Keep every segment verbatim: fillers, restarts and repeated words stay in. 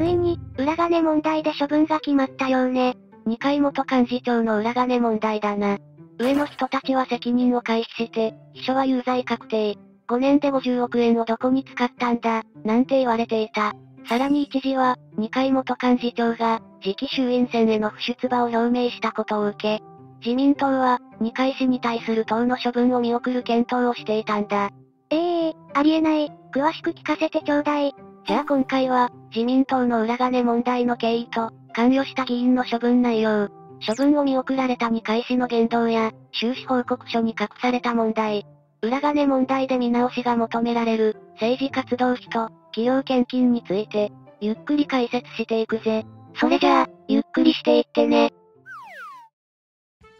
ついに、裏金問題で処分が決まったようね。にかい元幹事長の裏金問題だな。上の人たちは責任を回避して、秘書は有罪確定。ごねんでごじゅうおくえんをどこに使ったんだ、なんて言われていた。さらに一時は、にかい元幹事長が、次期衆院選への不出馬を表明したことを受け、自民党は、二階氏に対する党の処分を見送る検討をしていたんだ。ええー、ありえない。詳しく聞かせてちょうだい。じゃあ今回は、自民党の裏金問題の経緯と、関与した議員の処分内容、処分を見送られた二階氏の言動や、収支報告書に隠された問題、裏金問題で見直しが求められる、政治活動費と、企業献金について、ゆっくり解説していくぜ。それじゃあ、ゆっくりしていってね。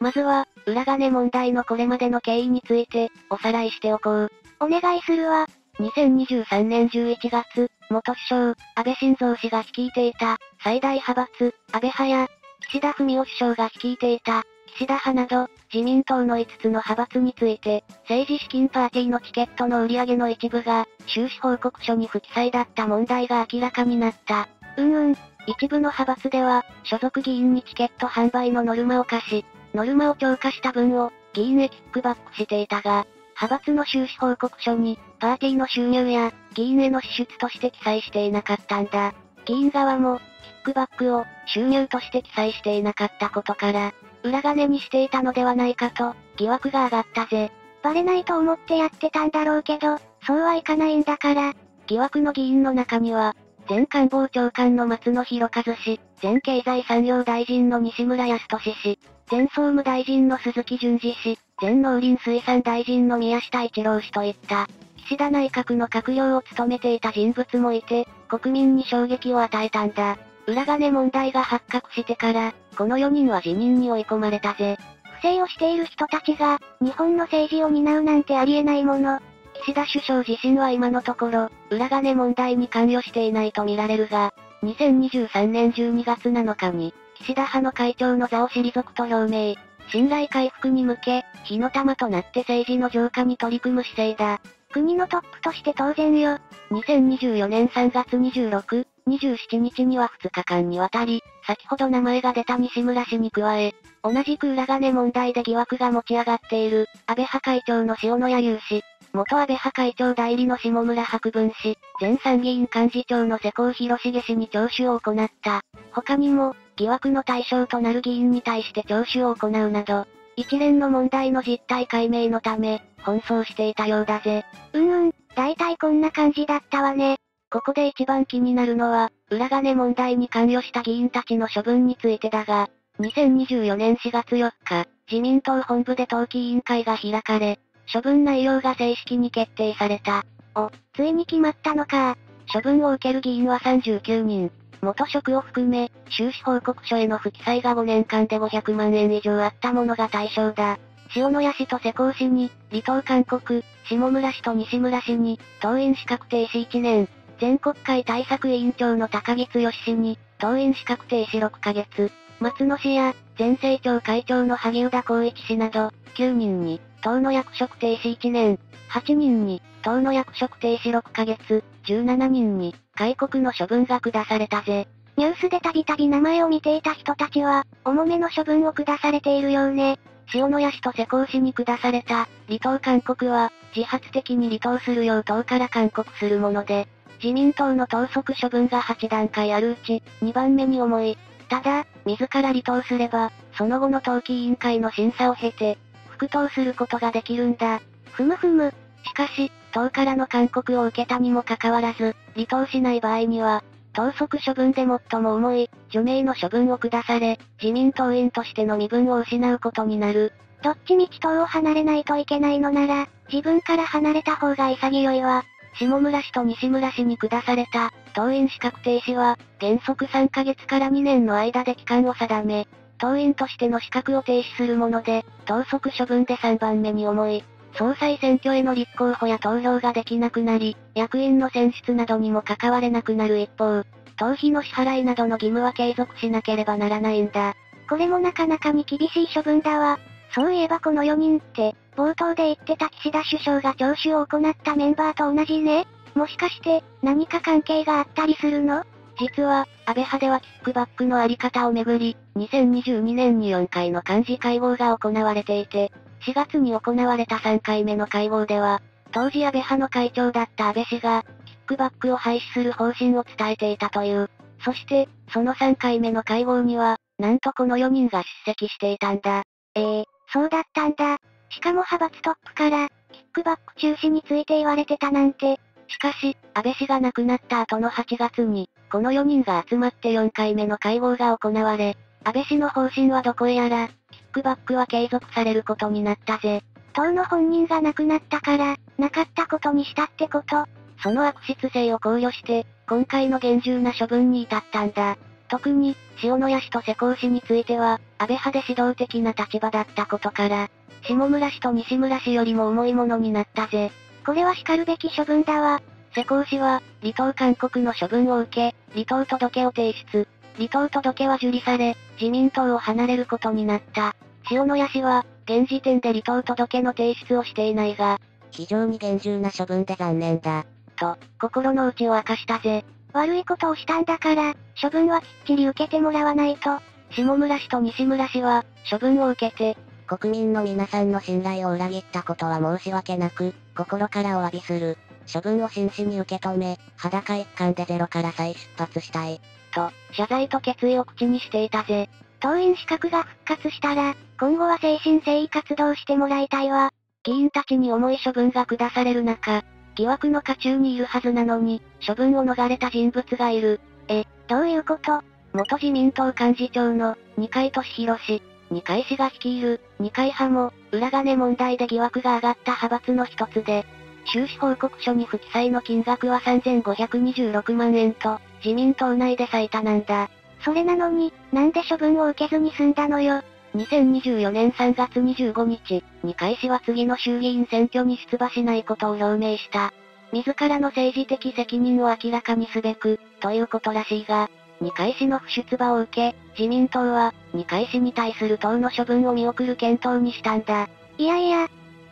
まずは、裏金問題のこれまでの経緯について、おさらいしておこう。お願いするわ。にせんにじゅうさんねんじゅういちがつ、元首相、安倍晋三氏が率いていた、最大派閥、安倍派や、岸田文雄首相が率いていた、岸田派など、自民党のいつつの派閥について、政治資金パーティーのチケットの売り上げの一部が、収支報告書に不記載だった問題が明らかになった。うんうん、一部の派閥では、所属議員にチケット販売のノルマを課し、ノルマを超過した分を、議員へキックバックしていたが、派閥の収支報告書に、パーティーの収入や、議員への支出として記載していなかったんだ。議員側も、キックバックを、収入として記載していなかったことから、裏金にしていたのではないかと、疑惑が上がったぜ。バレないと思ってやってたんだろうけど、そうはいかないんだから。疑惑の議員の中には、前官房長官の松野博一氏、前経済産業大臣の西村康稔氏、前総務大臣の鈴木淳司氏、前農林水産大臣の宮下一郎氏といった、岸田内閣の閣僚を務めていた人物もいて、国民に衝撃を与えたんだ。裏金問題が発覚してから、このよにんは辞任に追い込まれたぜ。不正をしている人たちが、日本の政治を担うなんてありえないもの。岸田首相自身は今のところ、裏金問題に関与していないと見られるが、にせんにじゅうさんねんじゅうにがつなのかに、岸田派の会長の座を退くと表明。信頼回復に向け、火の玉となって政治の浄化に取り組む姿勢だ。国のトップとして当然よ。にせんにじゅうよねんさんがつにじゅうろく、にじゅうしちにちにはふつかかんにわたり、先ほど名前が出た西村氏に加え、同じく裏金問題で疑惑が持ち上がっている、安倍派会長の塩野谷雄氏、元安倍派会長代理の下村博文氏、前参議院幹事長の世耕弘成氏に聴取を行った。他にも、疑惑の対象となる議員に対して聴取を行うなど、一連の問題の実態解明のため、奔走していたようだぜ。うんうん、大体こんな感じだったわね。ここで一番気になるのは、裏金問題に関与した議員たちの処分についてだが、にせんにじゅうよねんしがつよっか、自民党本部で党紀委員会が開かれ、処分内容が正式に決定された。お、ついに決まったのか。処分を受ける議員はさんじゅうきゅうにん。元職を含め、収支報告書への不記載がごねんかんでごひゃくまんえん以上あったものが対象だ。塩野谷氏と世耕氏に、離党勧告、下村氏と西村氏に、党員資格停止いちねん、全国会対策委員長の高木剛氏に、党員資格停止ろっかげつ、松野氏や、前政調会長の萩生田光一氏など、きゅうにんに、党の役職停止いちねん、はちにんに、党の役職停止ろっかげつ、じゅうしちにんに、戒告の処分が下されたぜ。ニュースでたびたび名前を見ていた人たちは、重めの処分を下されているようね。塩野谷氏と世耕氏に下された、離党勧告は、自発的に離党するよう党から勧告するもので、自民党の党則処分がはちだんかいあるうち、にばんめに重い。ただ、自ら離党すれば、その後の党紀委員会の審査を経て、復党することができるんだ。ふむふむ。しかし、党からの勧告を受けたにもかかわらず、離党しない場合には、党則処分で最も重い、除名の処分を下され、自民党員としての身分を失うことになる。どっちみち党を離れないといけないのなら、自分から離れた方が潔いわ。下村氏と西村氏に下された、党員資格停止は、原則さんかげつからにねんの間で期間を定め、党員としての資格を停止するもので、党則処分でさんばんめに重い。総裁選挙への立候補や投票ができなくなり、役員の選出などにも関われなくなる一方、党費の支払いなどの義務は継続しなければならないんだ。これもなかなかに厳しい処分だわ。そういえばこのよにんって、冒頭で言ってた岸田首相が聴取を行ったメンバーと同じね。もしかして、何か関係があったりするの？実は、安倍派ではキックバックのあり方をめぐり、にせんにじゅうにねんによんかいの幹事会合が行われていて、しがつに行われたさんかいめの会合では、当時安倍派の会長だった安倍氏が、キックバックを廃止する方針を伝えていたという。そして、そのさんかいめの会合には、なんとこのよにんが出席していたんだ。ええ、そうだったんだ。しかも派閥トップから、キックバック中止について言われてたなんて。しかし、安倍氏が亡くなった後のはちがつに、このよにんが集まってよんかいめの会合が行われ、安倍氏の方針はどこへやら、キックバックは継続されることになったぜ。党の本人が亡くなったから、なかったことにしたってこと。その悪質性を考慮して、今回の厳重な処分に至ったんだ。特に、塩谷氏と世耕氏については、安倍派で指導的な立場だったことから、下村氏と西村氏よりも重いものになったぜ。これはしかるべき処分だわ。世耕氏は、離党勧告の処分を受け、離党届を提出。離党届は受理され、自民党を離れることになった。塩谷氏は、現時点で離党届の提出をしていないが、非常に厳重な処分で残念だ。と、心の内を明かしたぜ。悪いことをしたんだから、処分はきっちり受けてもらわないと。下村氏と西村氏は、処分を受けて、国民の皆さんの信頼を裏切ったことは申し訳なく、心からお詫びする。処分を真摯に受け止め、裸一貫でゼロから再出発したい。と、謝罪と決意を口にしていたぜ。党員資格が復活したら、今後は誠心誠意活動してもらいたいわ。議員たちに重い処分が下される中、疑惑の渦中にいるはずなのに、処分を逃れた人物がいる。え、どういうこと？元自民党幹事長の、二階俊博氏、二階氏が率いる、二階派も、裏金問題で疑惑が上がった派閥の一つで、収支報告書に不記載の金額はさんぜんごひゃくにじゅうろくまんえんと、自民党内で最多なんだ。それなのに、なんで処分を受けずに済んだのよ。にせんにじゅうよねんさんがつにじゅうごにち、二階氏は次の衆議院選挙に出馬しないことを表明した。自らの政治的責任を明らかにすべく、ということらしいが、二階氏の不出馬を受け、自民党は、二階氏に対する党の処分を見送る検討にしたんだ。いやいや、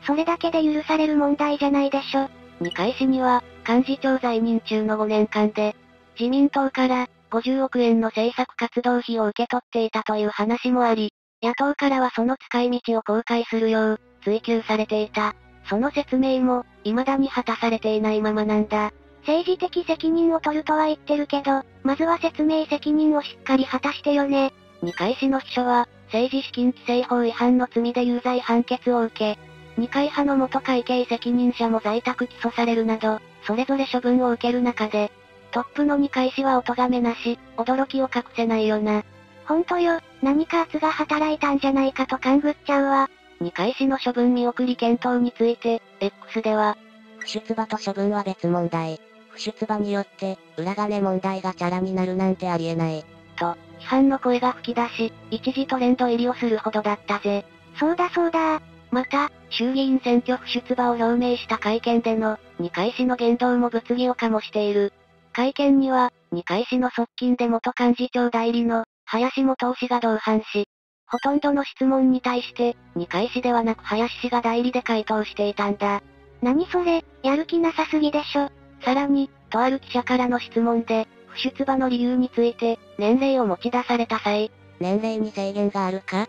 それだけで許される問題じゃないでしょ。二階氏には、幹事長在任中のごねんかんで、自民党から、ごじゅうおくえんの政策活動費を受け取っていたという話もあり、野党からはその使い道を公開するよう、追求されていた。その説明も、未だに果たされていないままなんだ。政治的責任を取るとは言ってるけど、まずは説明責任をしっかり果たしてよね。二階氏の秘書は、政治資金規正法違反の罪で有罪判決を受け、二階派の元会計責任者も在宅起訴されるなど、それぞれ処分を受ける中で、トップの二階氏はお咎めなし、驚きを隠せないよな。ほんとよ、何か圧が働いたんじゃないかと勘ぐっちゃうわ。二階氏の処分見送り検討について、X では、不出馬と処分は別問題。不出馬によって、裏金問題がチャラになるなんてありえない。と、批判の声が吹き出し、一時トレンド入りをするほどだったぜ。そうだそうだ。また、衆議院選挙不出馬を表明した会見での、二階氏の言動も物議を醸している。会見には、二階氏の側近で元幹事長代理の、林幹雄氏が同伴し、ほとんどの質問に対して、二階氏ではなく林氏が代理で回答していたんだ。何それ、やる気なさすぎでしょ。さらに、とある記者からの質問で、不出馬の理由について、年齢を持ち出された際、年齢に制限があるか？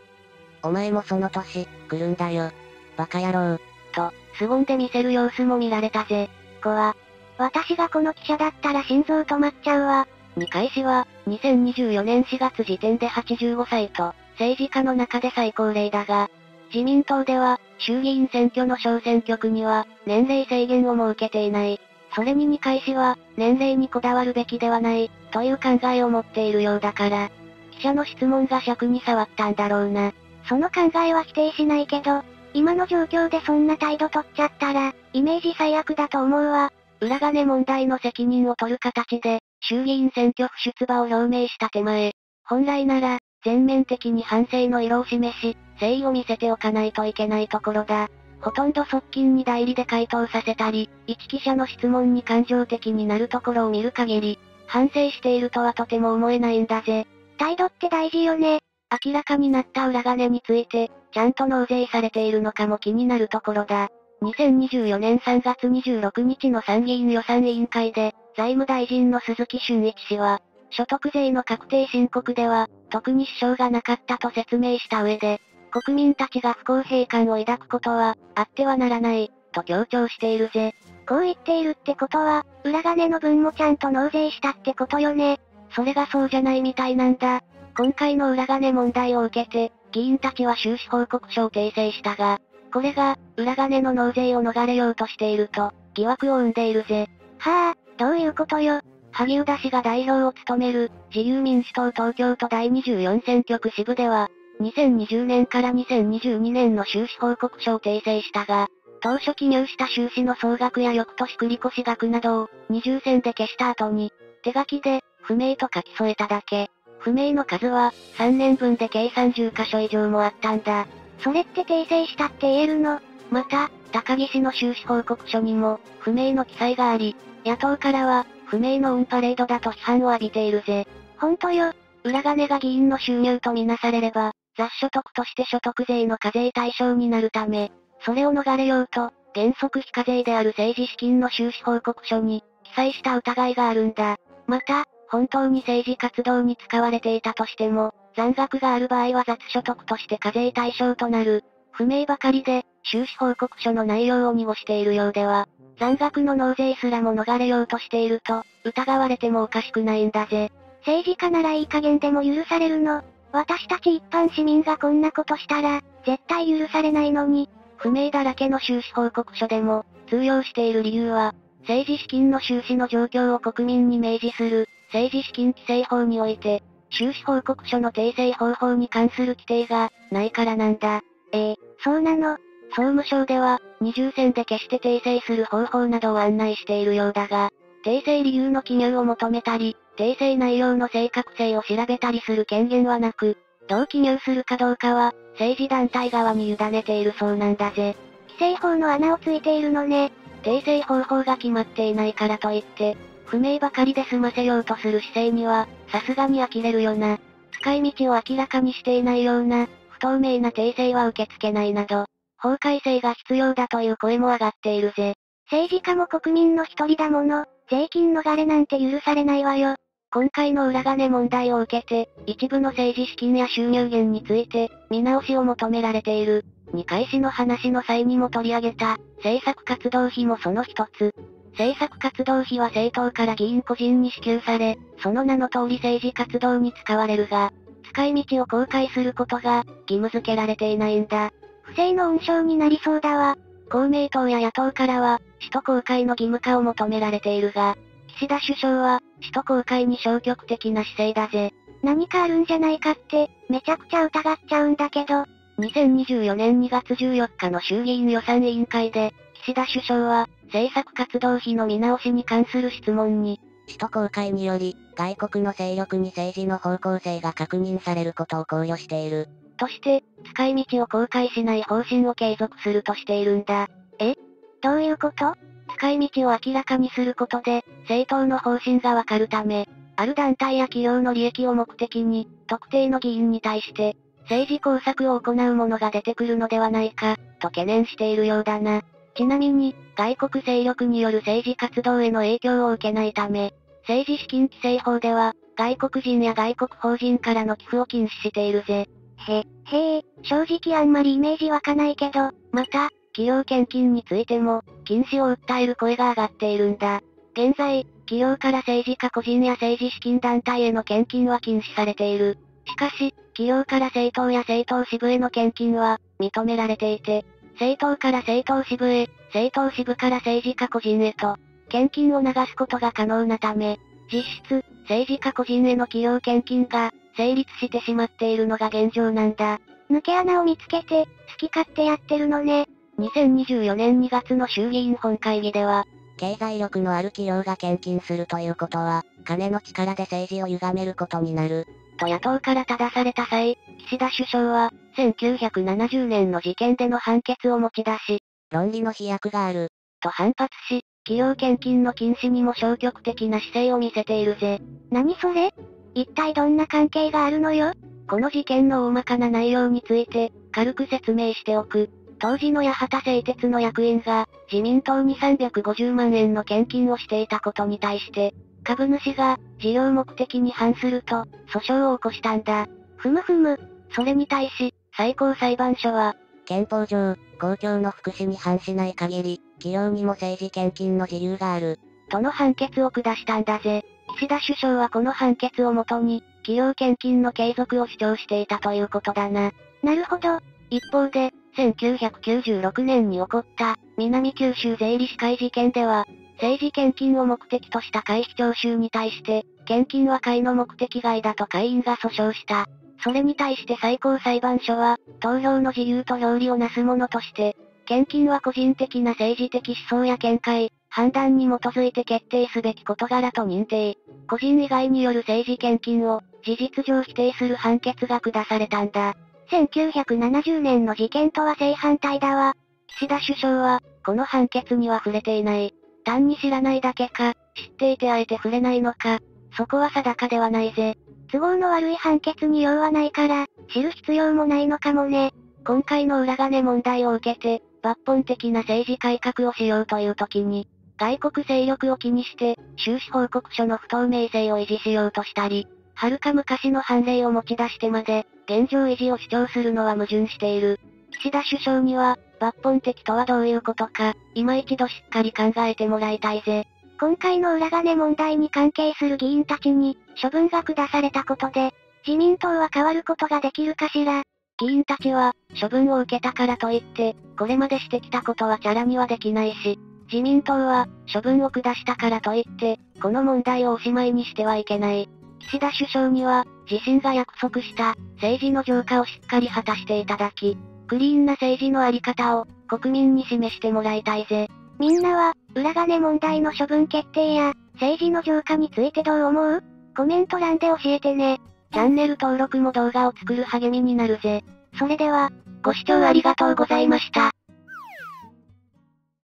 お前もその年、来るんだよ。バカ野郎。と、凄んで見せる様子も見られたぜ。こわ。私がこの記者だったら心臓止まっちゃうわ。二階氏は、にせんにじゅうよねんしがつ時点ではちじゅうごさいと、政治家の中で最高齢だが、自民党では、衆議院選挙の小選挙区には、年齢制限を設けていない。それに二階氏は、年齢にこだわるべきではない、という考えを持っているようだから、記者の質問が尺に触ったんだろうな。その考えは否定しないけど、今の状況でそんな態度取っちゃったら、イメージ最悪だと思うわ。裏金問題の責任を取る形で、衆議院選挙不出馬を表明した手前、本来なら、全面的に反省の色を示し、誠意を見せておかないといけないところだ。ほとんど側近に代理で回答させたり、一記者の質問に感情的になるところを見る限り、反省しているとはとても思えないんだぜ。態度って大事よね。明らかになった裏金について、ちゃんと納税されているのかも気になるところだ。にせんにじゅうよねんさんがつにじゅうろくにちの参議院予算委員会で、財務大臣の鈴木俊一氏は、所得税の確定申告では、特に支障がなかったと説明した上で、国民たちが不公平感を抱くことは、あってはならない、と強調しているぜ。こう言っているってことは、裏金の分もちゃんと納税したってことよね。それがそうじゃないみたいなんだ。今回の裏金問題を受けて、議員たちは収支報告書を訂正したが、これが、裏金の納税を逃れようとしていると、疑惑を生んでいるぜ。はあ、どういうことよ。萩生田氏が代表を務める、自由民主党東京都だいにじゅうよん選挙区支部では、にせんにじゅうねんからにせんにじゅうにねんの収支報告書を訂正したが、当初記入した収支の総額や翌年繰越額などを、二重線で消した後に、手書きで、不明と書き添えただけ。不明の数は、さんねんぶんで計さんじゅっかしょ以上もあったんだ。それって訂正したって言えるの？また、高木氏の収支報告書にも、不明の記載があり、野党からは、不明のオンパレードだと批判を浴びているぜ。ほんとよ。裏金が議員の収入とみなされれば、雑所得として所得税の課税対象になるため、それを逃れようと、原則非課税である政治資金の収支報告書に、記載した疑いがあるんだ。また、本当に政治活動に使われていたとしても、残額がある場合は雑所得として課税対象となる。不明ばかりで、収支報告書の内容を濁しているようでは、残額の納税すらも逃れようとしていると、疑われてもおかしくないんだぜ。政治家ならいい加減でも許されるの？私たち一般市民がこんなことしたら、絶対許されないのに。不明だらけの収支報告書でも、通用している理由は、政治資金の収支の状況を国民に明示する。政治資金規正法において、収支報告書の訂正方法に関する規定が、ないからなんだ。ええ、そうなの。総務省では、二重線で決して訂正する方法などを案内しているようだが、訂正理由の記入を求めたり、訂正内容の正確性を調べたりする権限はなく、どう記入するかどうかは、政治団体側に委ねているそうなんだぜ。規正法の穴をついているのね。訂正方法が決まっていないからといって、不明ばかりで済ませようとする姿勢には、さすがに呆れるよな。使い道を明らかにしていないような、不透明な訂正は受け付けないなど、法改正が必要だという声も上がっているぜ。政治家も国民の一人だもの、税金逃れなんて許されないわよ。今回の裏金問題を受けて、一部の政治資金や収入源について、見直しを求められている。二階氏の話の際にも取り上げた、政策活動費もその一つ。政策活動費は政党から議員個人に支給され、その名の通り政治活動に使われるが、使い道を公開することが義務付けられていないんだ。不正の温床になりそうだわ。公明党や野党からは、使途公開の義務化を求められているが、岸田首相は、使途公開に消極的な姿勢だぜ。何かあるんじゃないかって、めちゃくちゃ疑っちゃうんだけど。にせんにじゅうよねんにがつじゅうよっかの衆議院予算委員会で、岸田首相は、政策活動費の見直しに関する質問に、使途公開により、外国の勢力に政治の方向性が確認されることを考慮している。として、使い道を公開しない方針を継続するとしているんだ。え？どういうこと？使い道を明らかにすることで、政党の方針がわかるため、ある団体や企業の利益を目的に、特定の議員に対して、政治工作を行うものが出てくるのではないか、と懸念しているようだな。ちなみに、外国勢力による政治活動への影響を受けないため、政治資金規正法では、外国人や外国法人からの寄付を禁止しているぜ。へ、へえ、正直あんまりイメージ湧かないけど、また、企業献金についても、禁止を訴える声が上がっているんだ。現在、企業から政治家個人や政治資金団体への献金は禁止されている。しかし、企業から政党や政党支部への献金は、認められていて、政党から政党支部へ、政党支部から政治家個人へと、献金を流すことが可能なため、実質、政治家個人への企業献金が、成立してしまっているのが現状なんだ。抜け穴を見つけて、好き勝手やってるのね。にせんにじゅうよねんにがつの衆議院本会議では、経済力のある企業が献金するということは、金の力で政治を歪めることになる。と野党から正された際、岸田首相は、せんきゅうひゃくななじゅうねんの事件での判決を持ち出し、論理の飛躍がある、と反発し、企業献金の禁止にも消極的な姿勢を見せているぜ。何それ？一体どんな関係があるのよ？この事件の大まかな内容について、軽く説明しておく。当時の八幡製鉄の役員が、自民党にさんびゃくごじゅうまんえんの献金をしていたことに対して、株主が、事業目的に反すると、訴訟を起こしたんだ。ふむふむ。それに対し、最高裁判所は、憲法上、公共の福祉に反しない限り、企業にも政治献金の自由がある。との判決を下したんだぜ。岸田首相はこの判決をもとに、企業献金の継続を主張していたということだな。なるほど。一方で、せんきゅうひゃくきゅうじゅうろくねんに起こった、南九州税理士会事件では、政治献金を目的とした会費徴収に対して、献金は会の目的外だと会員が訴訟した。それに対して最高裁判所は、投票の自由と表裏をなすものとして、献金は個人的な政治的思想や見解、判断に基づいて決定すべき事柄と認定。個人以外による政治献金を、事実上否定する判決が下されたんだ。せんきゅうひゃくななじゅうねんの事件とは正反対だわ。岸田首相は、この判決には触れていない。単に知らないだけか、知っていてあえて触れないのか、そこは定かではないぜ。都合の悪い判決に用はないから、知る必要もないのかもね。今回の裏金問題を受けて、抜本的な政治改革をしようという時に、外国勢力を気にして、収支報告書の不透明性を維持しようとしたり、遥か昔の判例を持ち出してまで、現状維持を主張するのは矛盾している。岸田首相には、抜本的とはどういうことか、今一度しっかり考えてもらいたいぜ。今回の裏金問題に関係する議員たちに、処分が下されたことで、自民党は変わることができるかしら。議員たちは、処分を受けたからといって、これまでしてきたことはチャラにはできないし、自民党は、処分を下したからといって、この問題をおしまいにしてはいけない。岸田首相には、自身が約束した、政治の浄化をしっかり果たしていただき、クリーンな政治のあり方を、国民に示してもらいたいぜ。みんなは、裏金問題の処分決定や、政治の浄化についてどう思う？コメント欄で教えてね。チャンネル登録も動画を作る励みになるぜ。それでは、ご視聴ありがとうございました。